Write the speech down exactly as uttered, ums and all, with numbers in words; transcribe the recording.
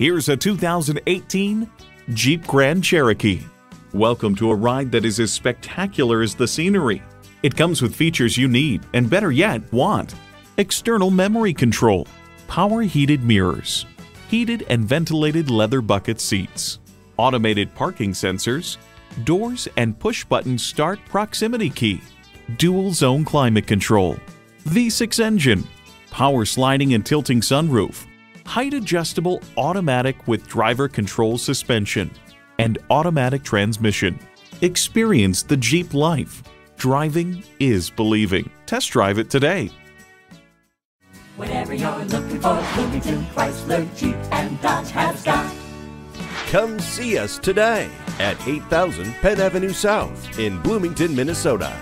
Here's a two thousand eighteen Jeep Grand Cherokee. Welcome to a ride that is as spectacular as the scenery. It comes with features you need, and better yet, want. External memory control, power heated mirrors, heated and ventilated leather bucket seats, automated parking sensors, doors and push-button start proximity key, dual zone climate control, V six engine, power sliding and tilting sunroof, height adjustable automatic with driver control suspension, and automatic transmission. Experience the Jeep life. Driving is believing. Test drive it today. Whatever you're looking for, Bloomington Chrysler Jeep and Dodge has got. Come see us today at eight thousand Penn Avenue South in Bloomington, Minnesota.